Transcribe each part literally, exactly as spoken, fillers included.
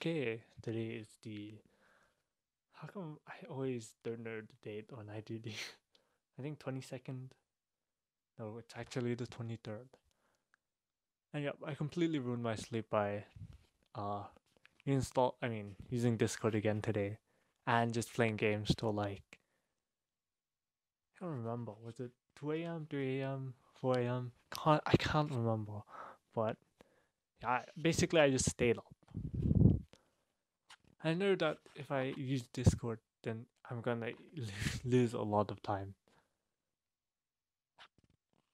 Okay, today is the. How come I always don't know the date on I D D? I think twenty-second. No, it's actually the twenty-third. And yep, I completely ruined my sleep by uh, install. I mean, using Discord again today and just playing games till like. I don't remember. Was it two a m, three a m, four a m? Can't, I can't remember. But I, basically, I just stayed up. I know that if I use Discord, then I'm gonna lose a lot of time.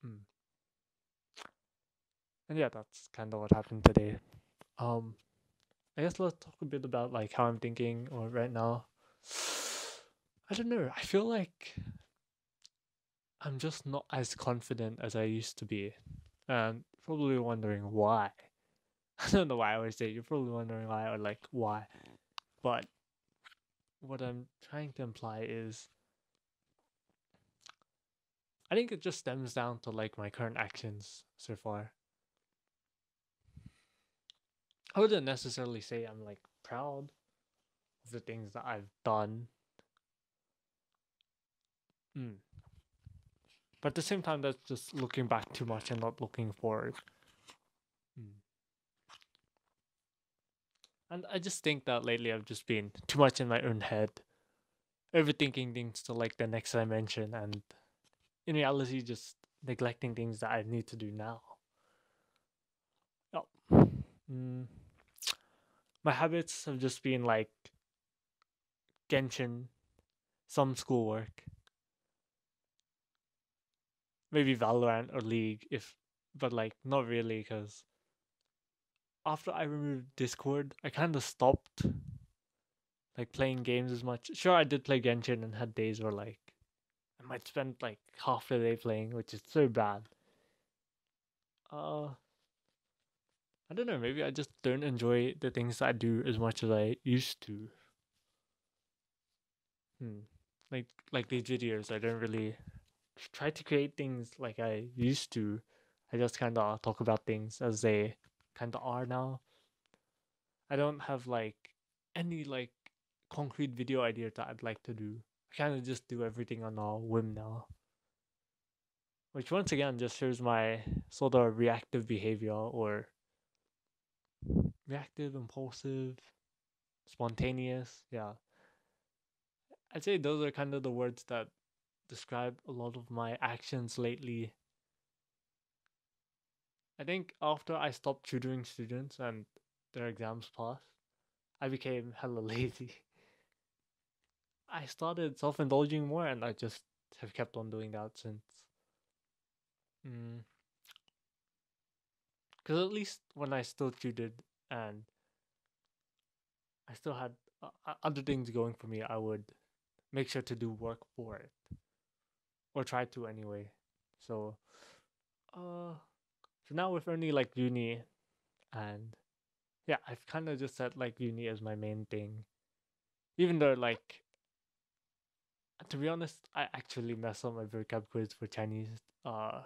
Mm. And yeah, that's kind of what happened today. Um, I guess let's talk a bit about like how I'm thinking or right now. I don't know. I feel like I'm just not as confident as I used to be, and probably wondering why. I don't know why I always say. You're probably wondering why or like why. But what I'm trying to imply is, I think it just stems down to like my current actions so far. I wouldn't necessarily say I'm like proud of the things that I've done. Mm. But at the same time, that's just looking back too much and not looking forward. Mm. And I just think that lately I've just been too much in my own head, overthinking things to like the next dimension, and in reality just neglecting things that I need to do now. Oh. Mm. My habits have just been like Genshin, some schoolwork, maybe Valorant or League, if but like not really, because after I removed Discord, I kind of stopped like playing games as much. Sure, I did play Genshin and had days where like I might spend like half the day playing, which is so bad. Uh, I don't know. Maybe I just don't enjoy the things that I do as much as I used to. Hmm. Like like these videos, I don't really try to create things like I used to. I just kind of talk about things as they kind of are now. I don't have like any like concrete video idea that I'd like to do. I kind of just do everything on a whim now, which once again just shows my sort of reactive behavior, or reactive, impulsive, spontaneous. Yeah, I'd say those are kind of the words that describe a lot of my actions lately. I think after I stopped tutoring students and their exams passed, I became hella lazy. I started self-indulging more, and I just have kept on doing that since. Because mm. at least when I still tutored and I still had uh, other things going for me, I would make sure to do work for it. Or try to anyway. So, uh... So now with only like uni, and yeah, I've kind of just set like uni as my main thing. Even though like, to be honest, I actually messed up my vocab quiz for Chinese uh,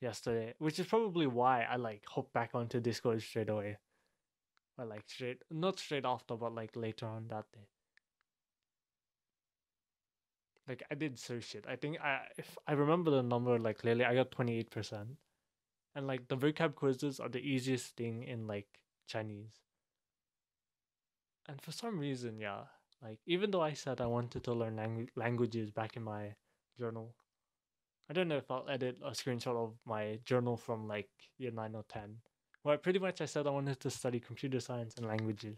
yesterday, which is probably why I like hopped back onto Discord straight away. Or like straight, not straight after, but like later on that day. Like I did so shit. I think I, if I remember the number like clearly, I got twenty-eight percent. And like the vocab quizzes are the easiest thing in like Chinese. And for some reason, yeah, like even though I said I wanted to learn lang languages back in my journal, I don't know if I'll edit a screenshot of my journal from like year nine or ten, where pretty much I said I wanted to study computer science and languages.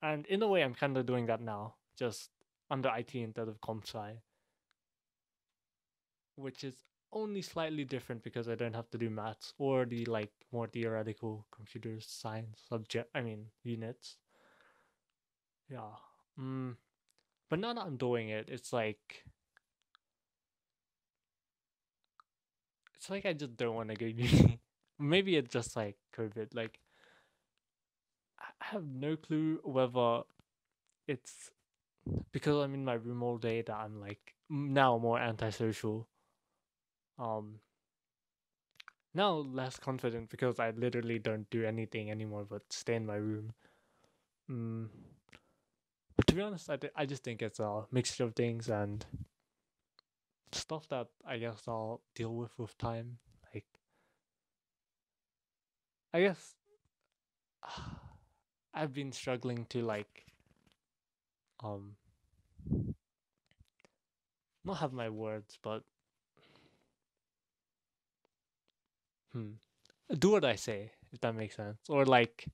And in a way, I'm kind of doing that now, just under I T instead of comp sci, which is only slightly different because I don't have to do maths or the like more theoretical computer science subject I mean units. Yeah. Mm. But now that I'm doing it, it's like it's like I just don't want to go uni. Maybe it's just like COVID. Like I have no clue whether it's because I'm in my room all day that I'm like now more antisocial. Um, now less confident because I literally don't do anything anymore but stay in my room. Mm. But to be honest, I, th- I just think it's a mixture of things and stuff that I guess I'll deal with with time. Like, I guess I've been struggling to like um not have my words, but hmm, do what I say, if that makes sense, or like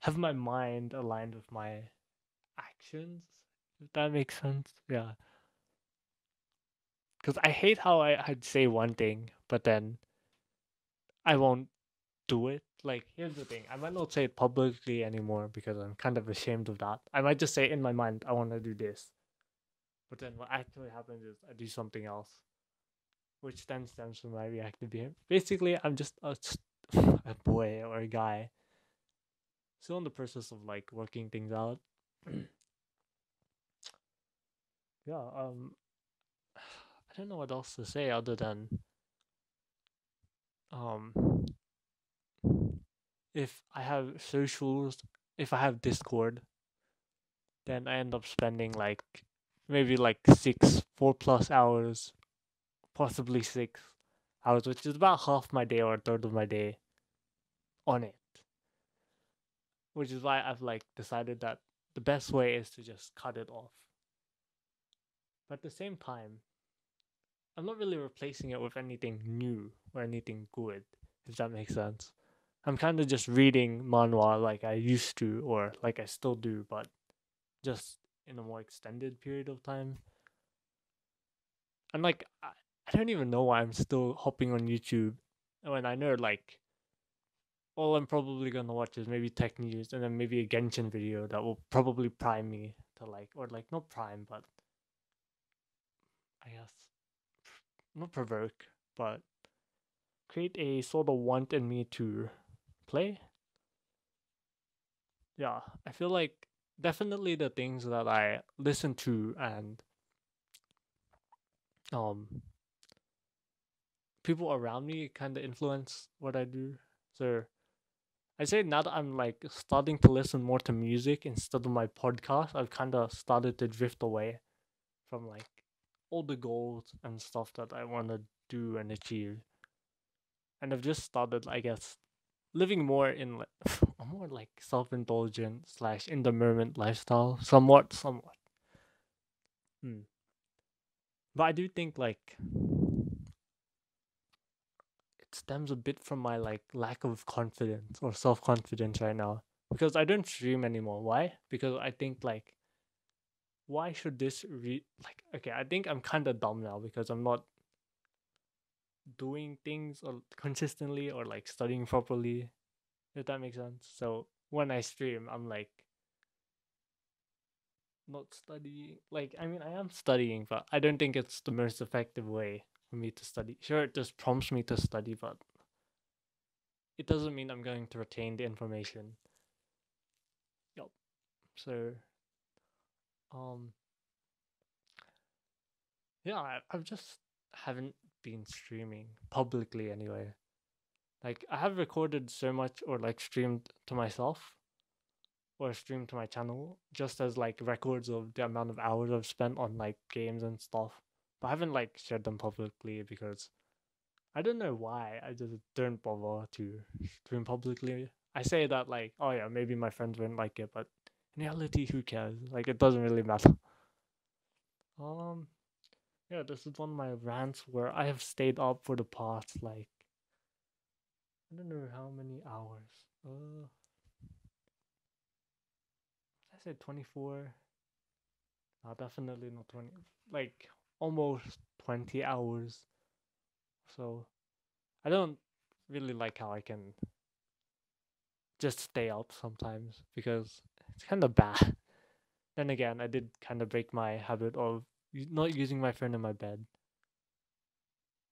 have my mind aligned with my actions, if that makes sense. Yeah, because I hate how I I'd say one thing, but then I won't do it. Like, here's the thing, I might not say it publicly anymore because I'm kind of ashamed of that. I might just say in my mind, I want to do this, but then what actually happens is I do something else, which then stems from my reactive behavior. Basically, I'm just a, a boy or a guy still in the process of like working things out. Yeah, um I don't know what else to say other than um if I have socials, if I have Discord, then I end up spending like maybe like six, four plus hours, possibly six hours, which is about half my day or a third of my day on it. Which is why I've like decided that the best way is to just cut it off. But at the same time, I'm not really replacing it with anything new or anything good, if that makes sense. I'm kind of just reading manhwa like I used to, or like I still do, but just in a more extended period of time. And like, I, I don't even know why I'm still hopping on YouTube when I know like all I'm probably gonna watch is maybe tech news and then maybe a Genshin video that will probably prime me to like, or like not prime, but I guess not provoke, but create a sort of want in me to play. Yeah, I feel like definitely the things that I listen to and um people around me kind of influence what I do. So I say now that I'm like starting to listen more to music instead of my podcast, I've kind of started to drift away from like all the goals and stuff that I want to do and achieve. And I've just started, I guess, living more in like, a more like self-indulgent slash in the moment lifestyle, somewhat, somewhat. Hmm. But I do think like it stems a bit from my like lack of confidence or self-confidence right now, because I don't stream anymore. Why? Because I think like, why should this re like okay? I think I'm kind of dumb now because I'm not doing things or consistently or like studying properly, if that makes sense. So when I stream, I'm like not studying. Like, I mean, I am studying, but I don't think it's the most effective way for me to study. Sure, it just prompts me to study, but it doesn't mean I'm going to retain the information. Yep. So um yeah, I, I've just haven't been streaming publicly anyway. Like, I have recorded so much or like streamed to myself or streamed to my channel just as like records of the amount of hours I've spent on like games and stuff, but I haven't like shared them publicly because I don't know why. I just don't bother to stream publicly. I say that like, oh yeah, maybe my friends won't like it, but in reality, who cares? Like, it doesn't really matter. Um Yeah, this is one of my rants where I have stayed up for the past, like, I don't know how many hours. Uh, I said twenty-four. No, definitely not twenty. Like, almost twenty hours. So, I don't really like how I can just stay up sometimes because it's kind of bad. Then again, I did kind of break my habit of not using my phone in my bed.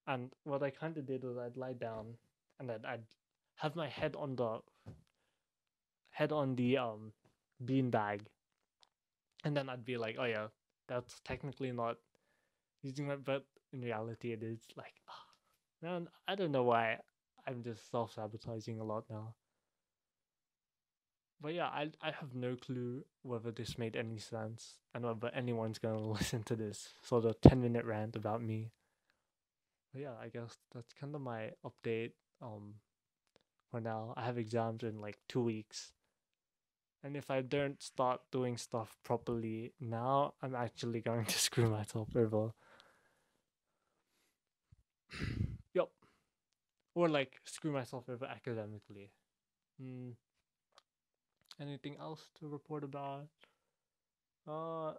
And what I kind of did was I'd lie down and then I'd have my head on the head on the um bean bag, and then I'd be like, oh yeah, that's technically not using my, but in reality it is. Like, man, I don't know why I'm just self-sabotaging a lot now. But yeah, I I have no clue whether this made any sense and whether anyone's going to listen to this sort of ten minute rant about me. But yeah, I guess that's kind of my update um, for now. I have exams in like two weeks. And if I don't start doing stuff properly now, I'm actually going to screw myself over. Yup. Or like screw myself over academically. Hmm. Anything else to report about? Uh,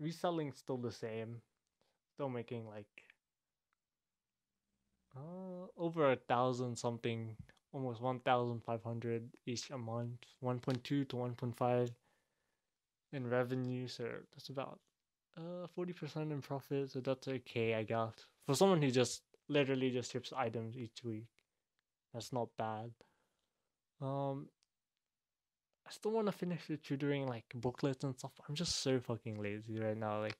reselling's still the same. Still making like uh over a thousand something, almost one thousand five hundred each a month, one point two to one point five in revenue. So that's about uh forty percent in profit. So that's okay, I guess. For someone who just literally just ships items each week, that's not bad. Um. I still want to finish the tutoring, like, booklets and stuff. I'm just so fucking lazy right now. Like,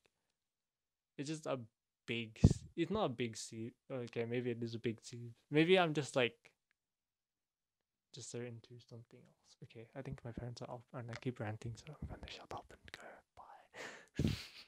it's just a big... It's not a big sieve. Okay, maybe it is a big sieve. Maybe I'm just, like, just so into something else. Okay, I think my parents are off and I keep ranting, so I'm going to shut up and go. Bye.